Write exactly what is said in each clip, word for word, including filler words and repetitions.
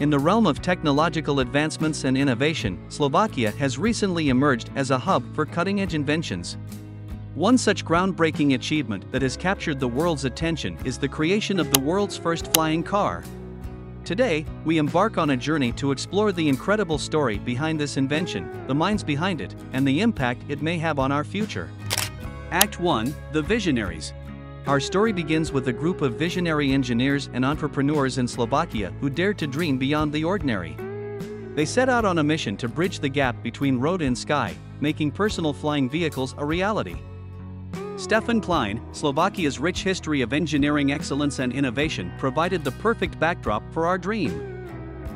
In the realm of technological advancements and innovation, Slovakia has recently emerged as a hub for cutting-edge inventions. One such groundbreaking achievement that has captured the world's attention is the creation of the world's first flying car. Today, we embark on a journey to explore the incredible story behind this invention, the minds behind it, and the impact it may have on our future. Act one: The Visionaries. Our story begins with a group of visionary engineers and entrepreneurs in Slovakia who dared to dream beyond the ordinary. They set out on a mission to bridge the gap between road and sky, making personal flying vehicles a reality. Stefan Klein, Slovakia's rich history of engineering excellence and innovation, provided the perfect backdrop for our dream.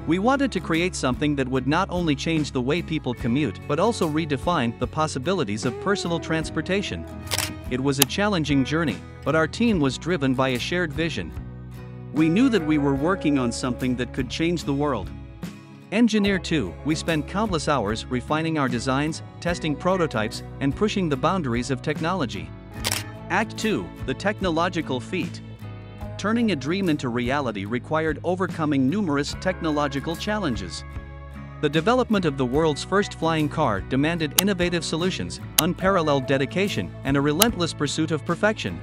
We wanted to create something that would not only change the way people commute but also redefine the possibilities of personal transportation. It was a challenging journey, but our team was driven by a shared vision. We knew that we were working on something that could change the world. Engineer two, we spent countless hours refining our designs, testing prototypes, and pushing the boundaries of technology. Act two, the technological feat. Turning a dream into reality required overcoming numerous technological challenges. The development of the world's first flying car demanded innovative solutions, unparalleled dedication, and a relentless pursuit of perfection.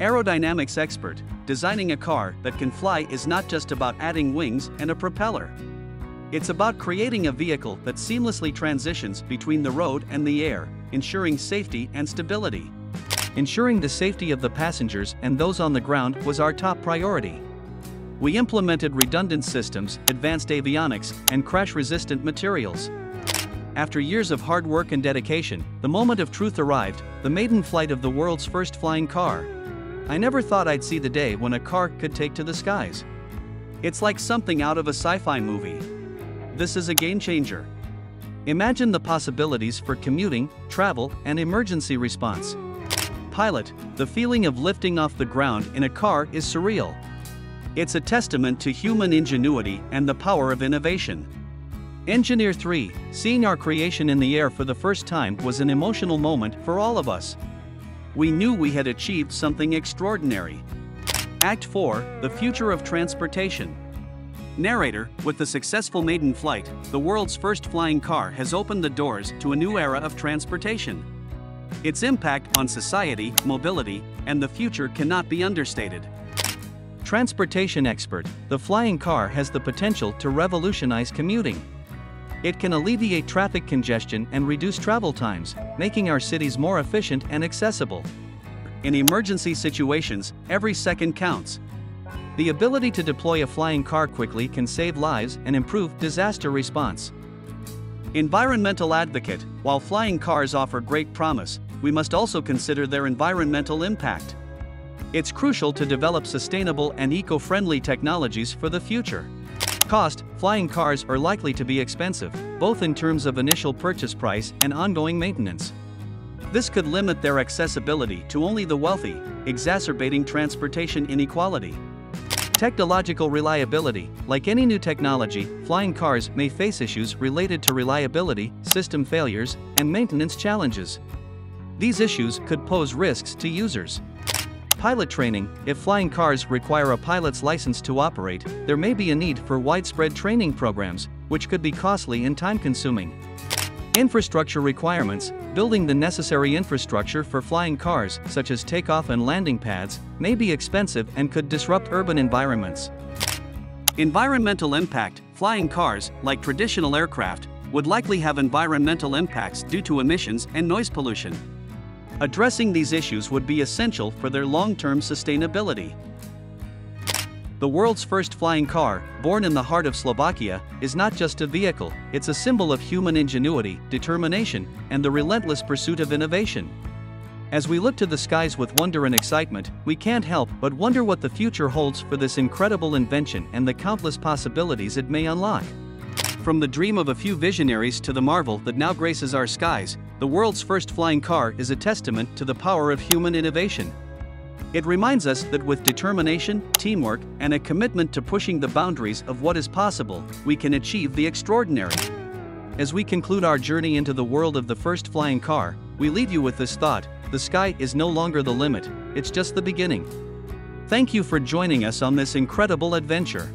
Aerodynamics expert, designing a car that can fly is not just about adding wings and a propeller. It's about creating a vehicle that seamlessly transitions between the road and the air, ensuring safety and stability. Ensuring the safety of the passengers and those on the ground was our top priority. We implemented redundant systems, advanced avionics, and crash-resistant materials. After years of hard work and dedication, the moment of truth arrived, the maiden flight of the world's first flying car. I never thought I'd see the day when a car could take to the skies. It's like something out of a sci-fi movie. This is a game-changer. Imagine the possibilities for commuting, travel, and emergency response. Pilot, the feeling of lifting off the ground in a car is surreal. It's a testament to human ingenuity and the power of innovation. Engineer three, seeing our creation in the air for the first time was an emotional moment for all of us. We knew we had achieved something extraordinary. Act four, the future of transportation. Narrator, with the successful maiden flight, the world's first flying car has opened the doors to a new era of transportation. Its impact on society, mobility, and the future cannot be understated. Transportation expert, the flying car has the potential to revolutionize commuting. It can alleviate traffic congestion and reduce travel times, making our cities more efficient and accessible. In emergency situations, every second counts. The ability to deploy a flying car quickly can save lives and improve disaster response. Environmental advocate, while flying cars offer great promise, we must also consider their environmental impact. It's crucial to develop sustainable and eco-friendly technologies for the future. Cost, flying cars are likely to be expensive, both in terms of initial purchase price and ongoing maintenance. This could limit their accessibility to only the wealthy, exacerbating transportation inequality. Technological reliability, like any new technology, flying cars may face issues related to reliability, system failures, and maintenance challenges. These issues could pose risks to users. Pilot training, if flying cars require a pilot's license to operate, there may be a need for widespread training programs, which could be costly and time-consuming. Infrastructure requirements, building the necessary infrastructure for flying cars, such as takeoff and landing pads, may be expensive and could disrupt urban environments. Environmental impact, flying cars, like traditional aircraft, would likely have environmental impacts due to emissions and noise pollution. Addressing these issues would be essential for their long-term sustainability. The world's first flying car, born in the heart of Slovakia, is not just a vehicle, it's a symbol of human ingenuity, determination, and the relentless pursuit of innovation. As we look to the skies with wonder and excitement, we can't help but wonder what the future holds for this incredible invention and the countless possibilities it may unlock. From the dream of a few visionaries to the marvel that now graces our skies, the world's first flying car is a testament to the power of human innovation. It reminds us that with determination, teamwork, and a commitment to pushing the boundaries of what is possible, we can achieve the extraordinary. As we conclude our journey into the world of the first flying car, we leave you with this thought: the sky is no longer the limit, it's just the beginning. Thank you for joining us on this incredible adventure.